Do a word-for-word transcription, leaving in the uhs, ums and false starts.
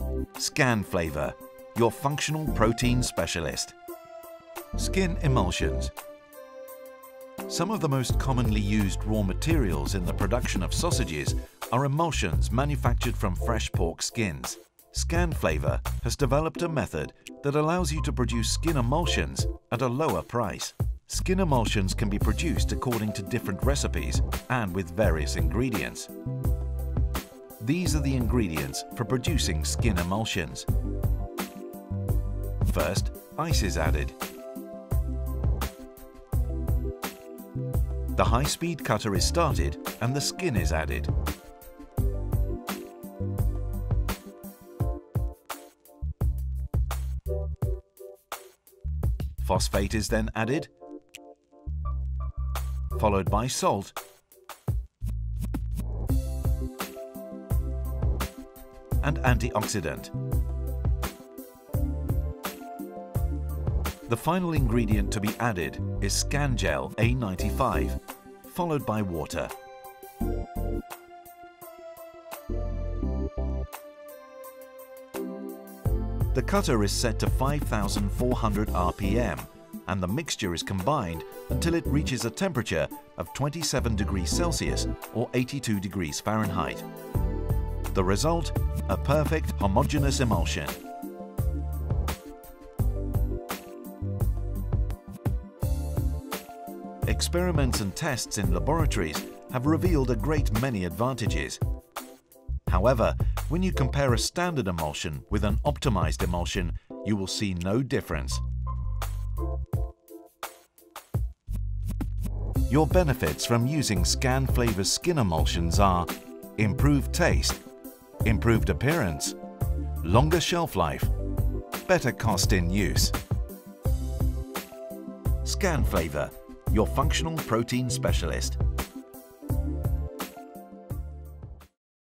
Scanflavour, your functional protein specialist. Skin emulsions. Some of the most commonly used raw materials in the production of sausages are emulsions manufactured from fresh pork skins. Scanflavour has developed a method that allows you to produce skin emulsions at a lower price. Skin emulsions can be produced according to different recipes and with various ingredients. These are the ingredients for producing skin emulsions. First, ice is added. The high-speed cutter is started and the skin is added. Phosphate is then added, followed by salt, and antioxidant. The final ingredient to be added is ScanGel A ninety-five, followed by water. The cutter is set to five thousand four hundred R P M and the mixture is combined until it reaches a temperature of twenty-seven degrees Celsius or eighty-two degrees Fahrenheit. The result, a perfect homogeneous emulsion. Experiments and tests in laboratories have revealed a great many advantages. However, when you compare a standard emulsion with an optimized emulsion, you will see no difference. Your benefits from using Scanflavour skin emulsions are improved taste, improved appearance, longer shelf life, better cost in use. Scanflavour, your functional protein specialist.